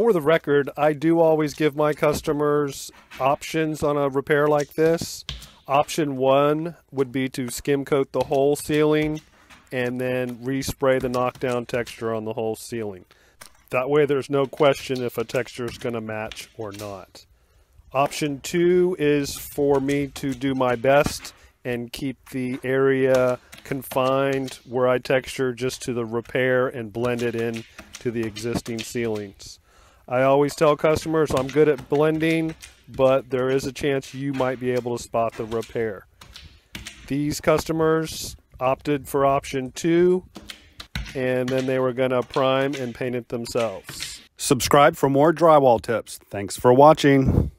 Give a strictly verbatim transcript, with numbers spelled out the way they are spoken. for the record, I do always give my customers options on a repair like this. Option one would be to skim coat the whole ceiling and then respray the knockdown texture on the whole ceiling. That way there's no question if a texture is going to match or not. Option two is for me to do my best and keep the area confined where I texture just to the repair and blend it in to the existing ceilings. I always tell customers I'm good at blending, but there is a chance you might be able to spot the repair. These customers opted for option two, and then they were gonna prime and paint it themselves. Subscribe for more drywall tips. Thanks for watching.